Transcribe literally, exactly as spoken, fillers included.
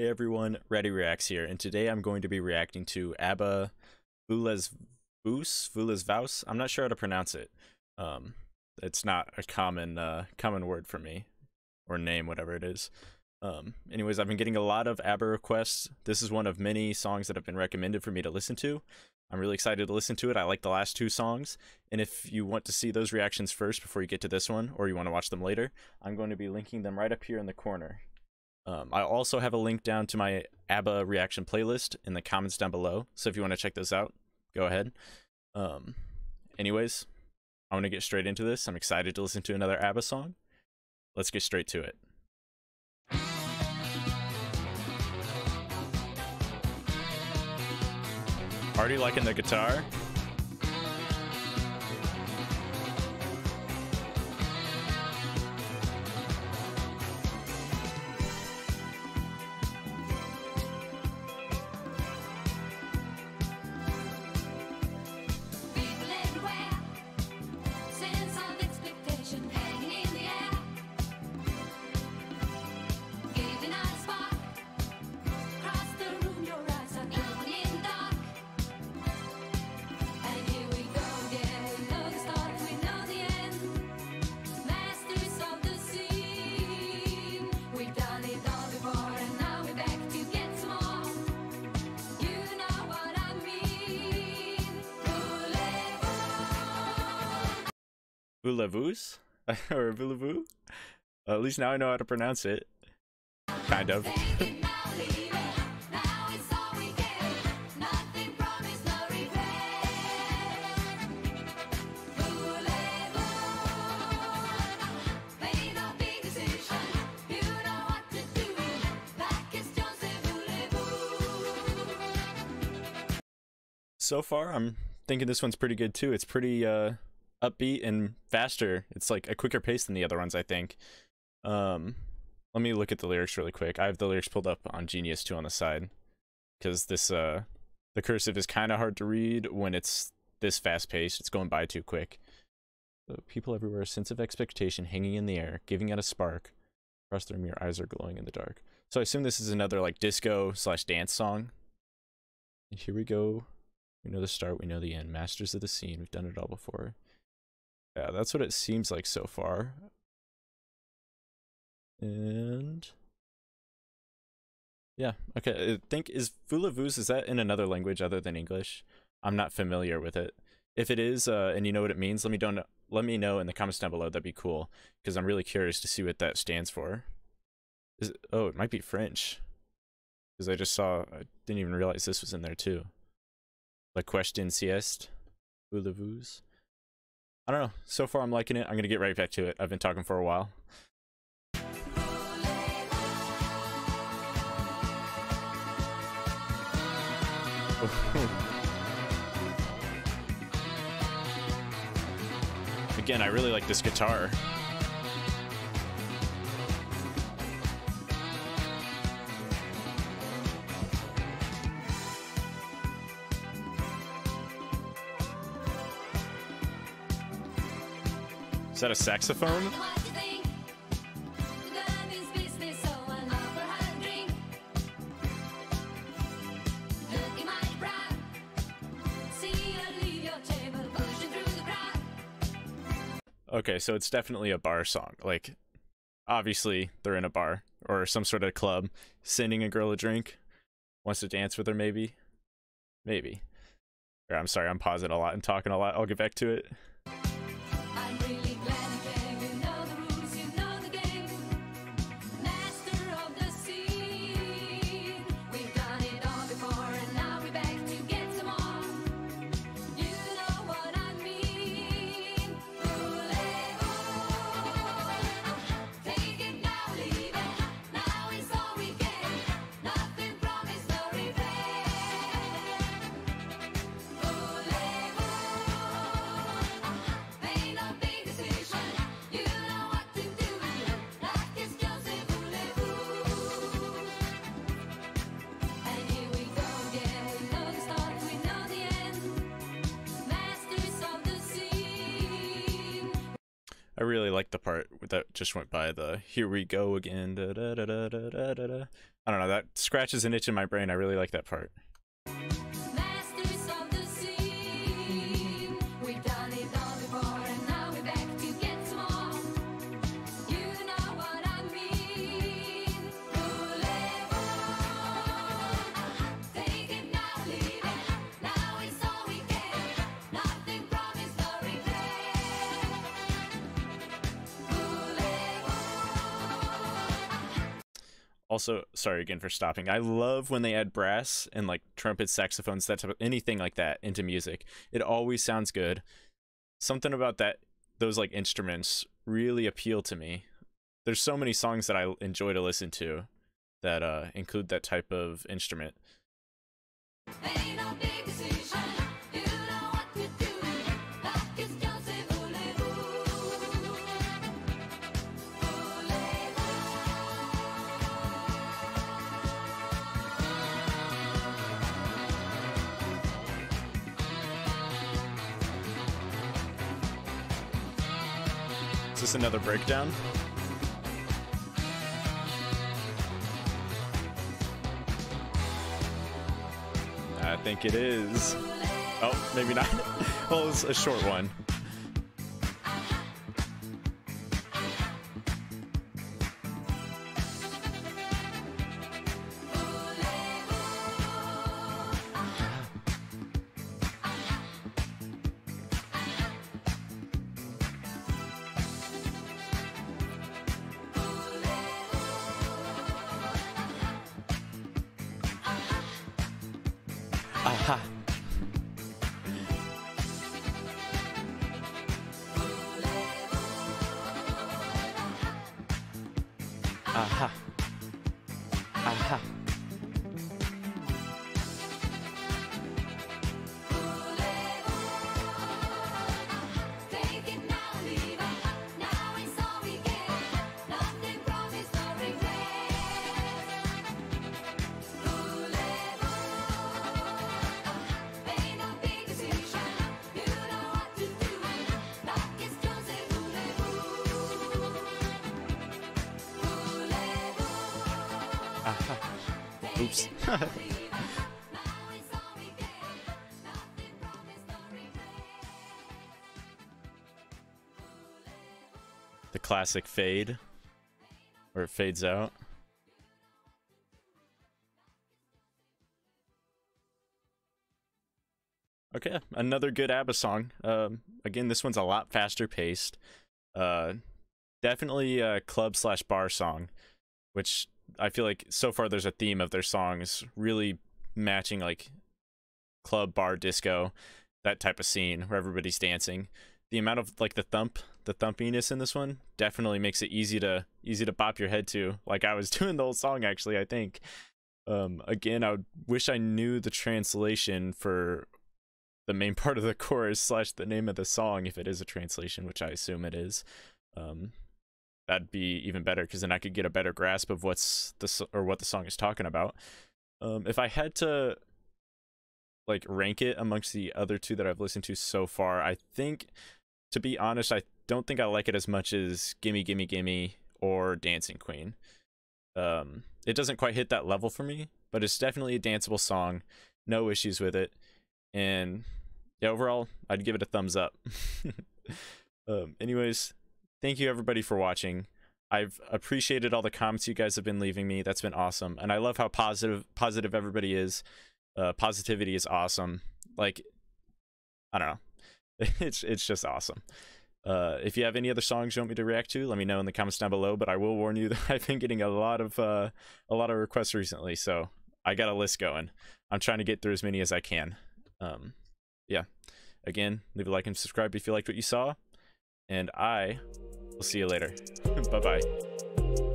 Hey everyone, Ratty Reacts here, and today I'm going to be reacting to ABBA Voulez-Vous, Voulez-Vous. I'm not sure how to pronounce it. Um, it's not a common uh, common word for me, or name, whatever it is. Um, anyways, I've been getting a lot of ABBA requests. This is one of many songs that have been recommended for me to listen to. I'm really excited to listen to it. I like the last two songs, and if you want to see those reactions first before you get to this one, or you want to watch them later, I'm going to be linking them right up here in the corner. Um, I also have a link down to my ABBA reaction playlist in the comments down below, so if you want to check those out, go ahead. Um, anyways, I want to get straight into this. I'm excited to listen to another ABBA song. Let's get straight to it. Already liking the guitar. Voulez-Vous? Or Voulez-Vous? Uh, at least now I know how to pronounce it. Kind of. So far, I'm thinking this one's pretty good too. It's pretty, uh... upbeat and faster. It's like a quicker pace than the other ones, I think. Um, let me look at the lyrics really quick. I have the lyrics pulled up on Genius too on the side, because this uh, the cursive is kind of hard to read when it's this fast paced. It's going by too quick. So, people everywhere, a sense of expectation hanging in the air, giving out a spark. Across the room, your eyes are glowing in the dark. So I assume this is another like disco slash dance song. And here we go. We know the start. We know the end. Masters of the scene. We've done it all before. Yeah, that's what it seems like so far. And yeah, okay. I think is Voulez-Vous, is that in another language other than English? I'm not familiar with it. If it is, uh, and you know what it means, let me don't let me know in the comments down below. That'd be cool, because I'm really curious to see what that stands for. Is it, oh, it might be French, because I just saw. I didn't even realize this was in there too. La question sieste, Voulez-Vous. I don't know. So far, I'm liking it. I'm going to get right back to it. I've been talking for a while. Again, I really like this guitar. Is that a saxophone? Okay, so it's definitely a bar song. Like, obviously, they're in a bar or some sort of club, sending a girl a drink, wants to dance with her, maybe. Maybe. Or, I'm sorry, I'm pausing a lot and talking a lot. I'll get back to it. I really like the part that just went by the "Here we go again." Da, da, da, da, da, da, da. I don't know, that scratches an itch in my brain. I really like that part. Also, sorry again for stopping. I love when they add brass and like trumpets, saxophones, that type of, anything like that into music. It always sounds good. Something about that, those like instruments really appeal to me. There's so many songs that I enjoy to listen to that uh, include that type of instrument. Is this another breakdown? I think it is. Oh, maybe not. Well, it's a short one. Aha. Aha. Aha. Oops. The classic fade, where it fades out. Okay, another good ABBA song. Um, again, this one's a lot faster paced. Uh, definitely a club slash bar song, which I feel like so far there's a theme of their songs really matching like club, bar, disco, that type of scene where everybody's dancing. The amount of like the thump, the thumpiness in this one definitely makes it easy to easy to bop your head to, like I was doing the whole song actually, I think. Um, again, I would wish I knew the translation for the main part of the chorus slash the name of the song, if it is a translation, which I assume it is. Um, That'd be even better, because then I could get a better grasp of what's the or what the song is talking about. Um, if I had to like rank it amongst the other two that I've listened to so far, I think, to be honest, I don't think I like it as much as Gimme, Gimme, Gimme or Dancing Queen. Um, it doesn't quite hit that level for me, but it's definitely a danceable song. No issues with it, and yeah, overall, I'd give it a thumbs up. um, anyways. Thank you everybody for watching. I've appreciated all the comments you guys have been leaving me. That's been awesome. And I love how positive positive everybody is. Uh, positivity is awesome. Like, I don't know. It's, it's just awesome. Uh, if you have any other songs you want me to react to, let me know in the comments down below. But I will warn you that I've been getting a lot of, uh, a lot of requests recently. So I got a list going. I'm trying to get through as many as I can. Um, yeah. Again, leave a like and subscribe if you liked what you saw. And I... we'll see you later. Bye-bye.